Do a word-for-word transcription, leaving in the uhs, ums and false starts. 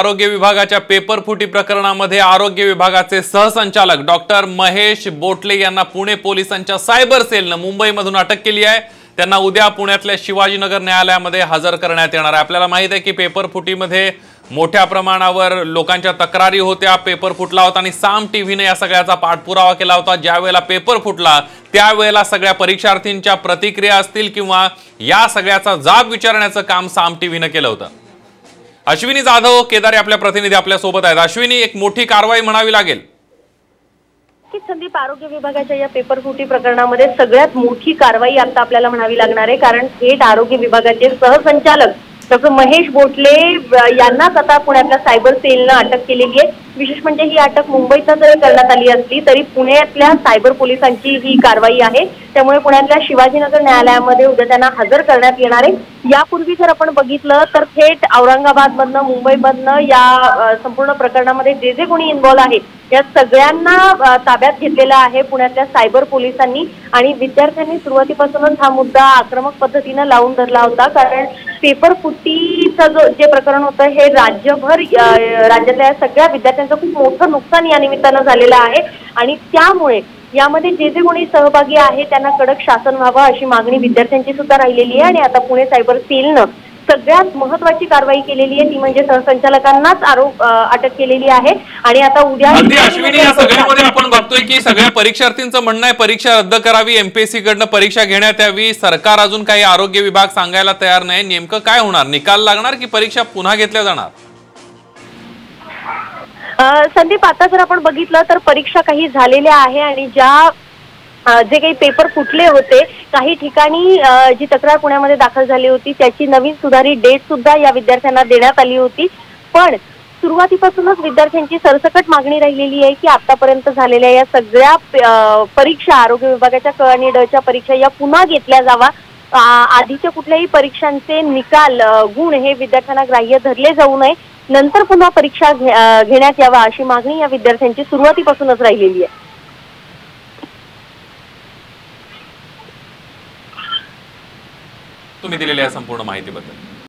आरोग्य विभागाच्या पेपर फुटी प्रकरणामध्ये आरोग्य विभागाचे सहसंचालक डॉ महेश बोटले यांना पुणे पोलिसांच्या सायबर सेलने मुंबईमधून अटक केली आहे। त्यांना उद्या पुण्यातल्या शिवाजीनगर न्यायालयामध्ये हजर करण्यात येणार आहे। आपल्याला माहित आहे की पेपर फुटीमध्ये मोठ्या प्रमाणावर लोकांच्या तक्रारी होत्या। पेपर फुटला होता आणि साम टीव्हीने या सगळ्याचा पाठपुरावा केला होता। ज्यावेळेला पेपर फुटला त्यावेळेला सगळ्या परीक्षार्थींच्या प्रतिक्रिया असतील किंवा या सगळ्याचा जाब विचारण्याचं काम साम टीव्हीने केलं होतं। अश्विनी जाधव केदारे आपल्या प्रतिनिधी आपल्या सोबत आहेत। अश्विनी, एक मोठी कारवाई म्हणावी लागेल की संदीप, आरोग्य विभागाच्या या पेपर फुटी प्रकरणामध्ये सगळ्यात मोठी कारवाई आता आपल्याला म्हणावी लागणार आहे। कारण थेट आरोग्य विभागाचे सहसंचालक डॉ महेश बोटले यांनाच आता पुण्यातल्या सायबर सेलने अटक केलेली आहे। विशेष म्हणजे ही अटक मुंबईतच करण्यात आली असली तरी पुण्यातल्या सायबर पोलिसांची ही कारवाई आहे। त्यामुळे पुण्यातल्या शिवाजीनगर न्यायालयामध्ये उद्या त्यांना हजर करण्यात येणार आहे। यापूर्वी जर आपण बघितलं तर थेट औरंगाबादमधनं मुंबईमधनं या संपूर्ण प्रकरणामध्ये जे जे कोणी इन्व्हॉल्व आहे या सगळ्यांना ताब्यात घेतलेलं आहे पुण्यातल्या सायबर पोलिसांनी। आणि विद्यार्थ्यांनी सुरुवातीपासूनच हा मुद्दा आक्रमक पद्धतीनं लावून धरला होता। कारण पेपर फुटीचं जो जे प्रकरण होतं हे राज्यभर राज्यातल्या सगळ्या विद्यार्थ्यांचं खूप मोठं नुकसान या निमित्तानं झालेलं आहे। आणि त्यामुळे यामध्ये जे जे कोणी सहभागी आहे त्यांना कडक शासन व्हावं अशी मागणी विद्यार्थ्यांची सुद्धा राहिलेली आहे। आणि आता पुणे सायबर सेलनं सगळ्यात महत्त्वाची कारवाई केलेली आहे, ती म्हणजे सहसंचालकांनाच आरोप अटक केलेली आहे। आणि आता उद्या अश्विनी, या सगळ्यामध्ये आपण बघतोय की सगळ्या परीक्षार्थींचं म्हणणं आहे परीक्षा रद्द करावी, एमपीएससी कडनं परीक्षा घेण्यात यावी। सरकार अजून काही आरोग्य विभाग सांगायला तयार नाही। नेमकं काय होणार? निकाल लागणार की परीक्षा पुन्हा घेतल्या जाणार? संदीप, आता जर आपण बघितलं तर परीक्षा काही झालेल्या आहे आणि ज्या जे काही पेपर फुटले होते काही ठिकाणी जी तक्रार पुण्यामध्ये दाखल झाली होती त्याची नवीन सुधारित डेट सुद्धा या विद्यार्थ्यांना देण्यात आली होती। पण सुरुवातीपासूनच विद्यार्थ्यांची सरसकट मागणी राहिलेली आहे की आतापर्यंत झालेल्या या सगळ्या परीक्षा, आरोग्य विभागाच्या क आणि ड च्या परीक्षा या पुन्हा घेतल्या जावा। आधीच्या कुठल्याही परीक्षांचे निकाल, गुण हे विद्यार्थ्यांना ग्राह्य धरले जाऊ नये, नंतर पुन्हा परीक्षा घेण्यात यावा अशी मागणी या विद्यार्थ्यांची सुरुवातीपासूनच राहिलेली आहे। तुम्ही दिलेल्या संपूर्ण माहितीबद्दल